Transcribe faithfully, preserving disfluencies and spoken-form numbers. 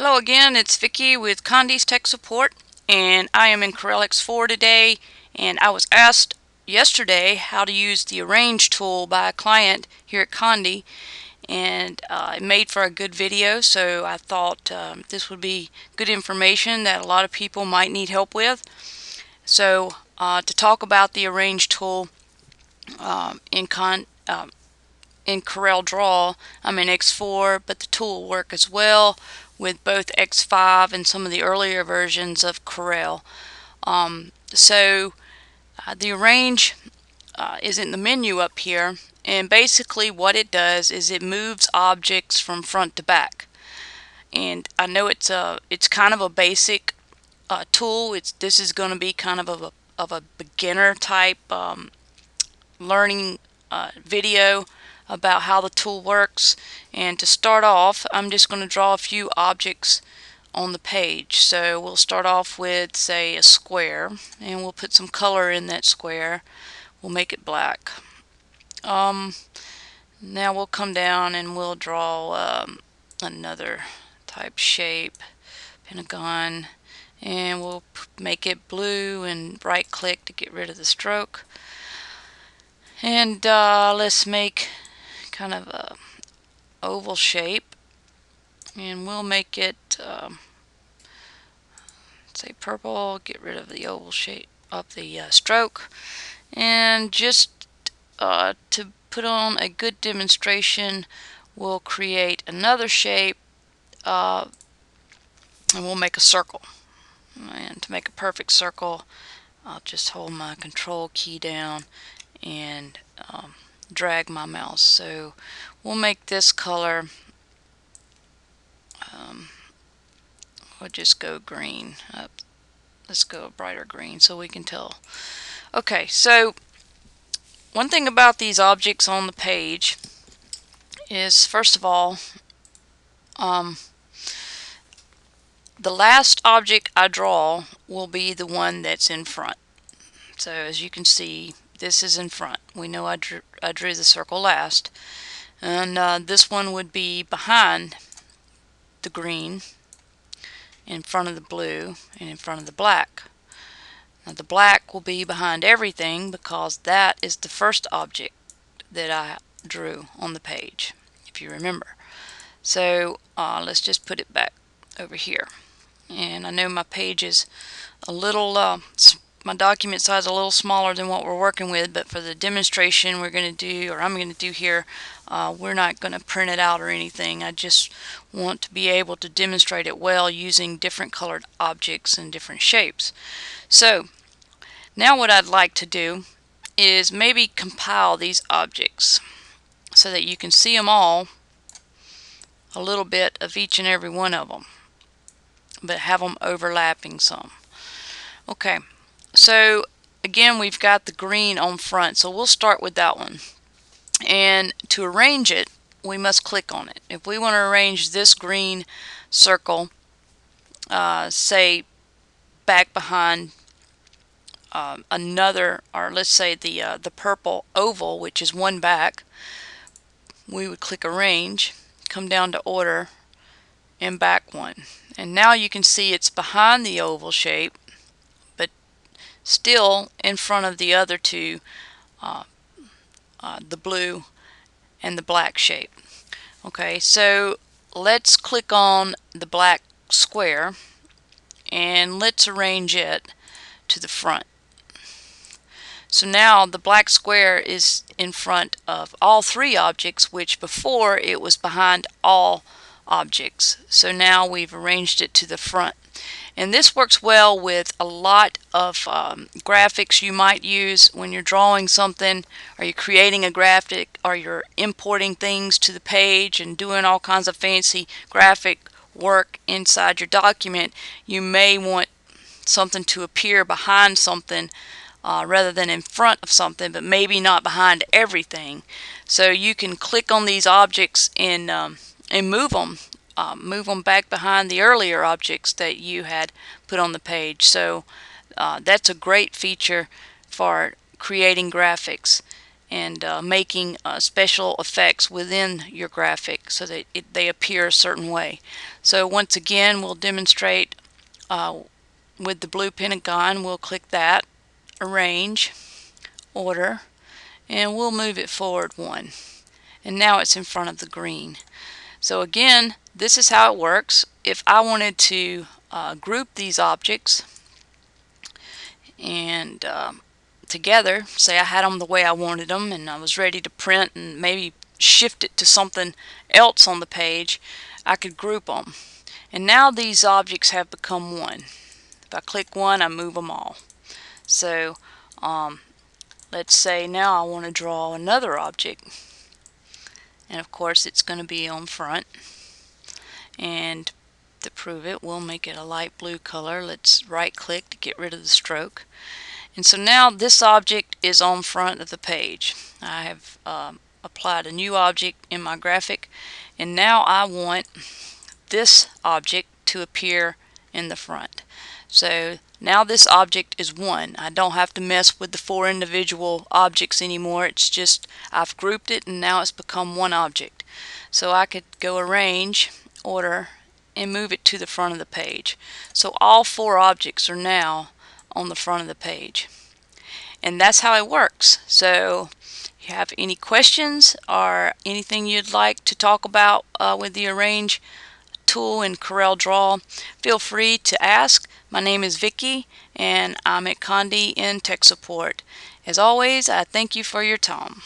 Hello again, it's Vicky with Condé's Tech Support, and I am in Corel X four today, and I was asked yesterday how to use the Arrange tool by a client here at Condé, and uh, it made for a good video, so I thought um, this would be good information that a lot of people might need help with. So uh, to talk about the Arrange tool um, in Con uh, in CorelDRAW, I'm in X four, but the tool will work as well with both X five and some of the earlier versions of Corel. Um, so uh, the Arrange uh, is in the menu up here, and basically what it does is it moves objects from front to back. And I know it's a it's kind of a basic uh, tool. It's this is going to be kind of a of a beginner type um, learning uh, video about how the tool works. And to start off, I'm just going to draw a few objects on the page. So we'll start off with, say, a square, and we'll put some color in that square. We'll make it black. Um, now we'll come down and we'll draw um, another type shape, pentagon, and we'll make it blue and right click to get rid of the stroke. And uh, let's make kind of a oval shape, and we'll make it um, say purple. Get rid of the oval shape of the uh, stroke, and just uh, to put on a good demonstration, we'll create another shape, uh, and we'll make a circle. And to make a perfect circle, I'll just hold my control key down and um, drag my mouse. So we'll make this color, um, we'll just go green up. Let's go a brighter green so we can tell. Okay, so one thing about these objects on the page is, first of all, um, the last object I draw will be the one that's in front. So as you can see, this is in front. We know I drew, I drew the circle last. And uh, this one would be behind the green, in front of the blue, and in front of the black. Now the black will be behind everything because that is the first object that I drew on the page, if you remember. So uh, let's just put it back over here. And I know my page is a little uh, my document size a little smaller than what we're working with, but for the demonstration we're going to do, or I'm going to do here, uh, we're not going to print it out or anything. I just want to be able to demonstrate it well using different colored objects and different shapes. So now what I'd like to do is maybe compile these objects so that you can see them all, a little bit of each and every one of them, but have them overlapping some. Okay. So again, we've got the green on front, so we'll start with that one. And to arrange it, we must click on it. If we want to arrange this green circle, uh, say back behind um, another, or let's say the uh, the purple oval, which is one back, we would click Arrange, come down to Order, and back one. And now you can see it's behind the oval shape, still in front of the other two, uh, uh, the blue and the black shape. Okay, so let's click on the black square and let's arrange it to the front. So now the black square is in front of all three objects, which before it was behind all objects. So now we've arranged it to the front. And this works well with a lot of um, graphics you might use when you're drawing something, or you're creating a graphic, or you're importing things to the page and doing all kinds of fancy graphic work inside your document. You may want something to appear behind something uh, rather than in front of something, but maybe not behind everything. So you can click on these objects and um, and move them. Uh, move them back behind the earlier objects that you had put on the page. So uh, that's a great feature for creating graphics. and uh, making uh, special effects within your graphic so that it, they appear a certain way. So once again, we'll demonstrate uh, with the blue pentagon. We'll click that, arrange, order, and we'll move it forward one. And now it's in front of the green. So again, this is how it works. If I wanted to uh, group these objects and um, together, say I had them the way I wanted them and I was ready to print and maybe shift it to something else on the page, I could group them. And now these objects have become one. If I click one, I move them all. So um, let's say now I want to draw another object, and of course it's going to be on front. And to prove it, we'll make it a light blue color. Let's right click to get rid of the stroke. And so now this object is on front of the page. I have um, applied a new object in my graphic, and now I want this object to appear in the front. So now this object is one. I don't have to mess with the four individual objects anymore. It's just I've grouped it and now it's become one object. So I could go arrange, order, and move it to the front of the page. So all four objects are now on the front of the page. And that's how it works. So if you have any questions or anything you'd like to talk about uh, with the arrange tool in CorelDRAW, feel free to ask. My name is Vicky, and I'm at Condé in Tech Support. As always, I thank you for your time.